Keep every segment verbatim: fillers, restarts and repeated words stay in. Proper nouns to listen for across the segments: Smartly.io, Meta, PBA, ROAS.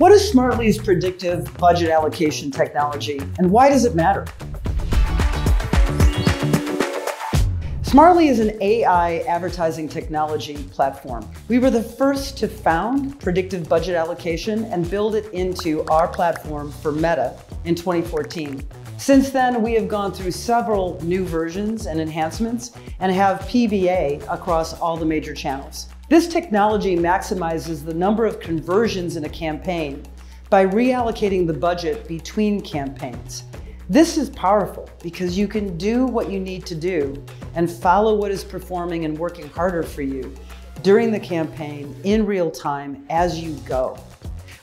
What is Smartly's predictive budget allocation technology, and why does it matter? Smartly is an A I advertising technology platform. We were the first to found predictive budget allocation and build it into our platform for Meta in twenty fourteen. Since then, we have gone through several new versions and enhancements and have P B A across all the major channels. This technology maximizes the number of conversions in a campaign by reallocating the budget between campaigns. This is powerful because you can do what you need to do and follow what is performing and working harder for you during the campaign in real time as you go.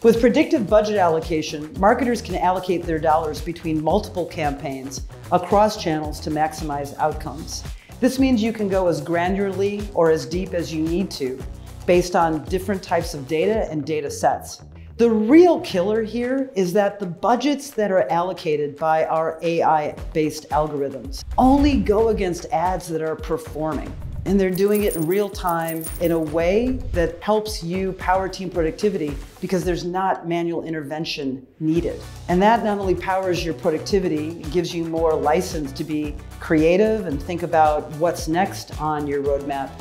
With predictive budget allocation, marketers can allocate their dollars between multiple campaigns across channels to maximize outcomes. This means you can go as granularly or as deep as you need to based on different types of data and data sets. The real killer here is that the budgets that are allocated by our A I-based algorithms only go against ads that are performing, and they're doing it in real time in a way that helps you power team productivity because there's not manual intervention needed. And that not only powers your productivity, it gives you more license to be creative and think about what's next on your roadmap.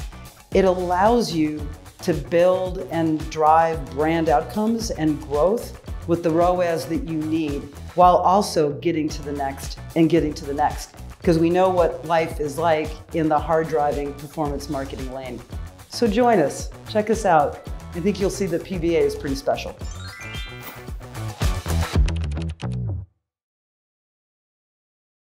It allows you to build and drive brand outcomes and growth with the ROAS that you need, while also getting to the next and getting to the next. Because we know what life is like in the hard-driving performance marketing lane. So join us, check us out. I think you'll see that P B A is pretty special.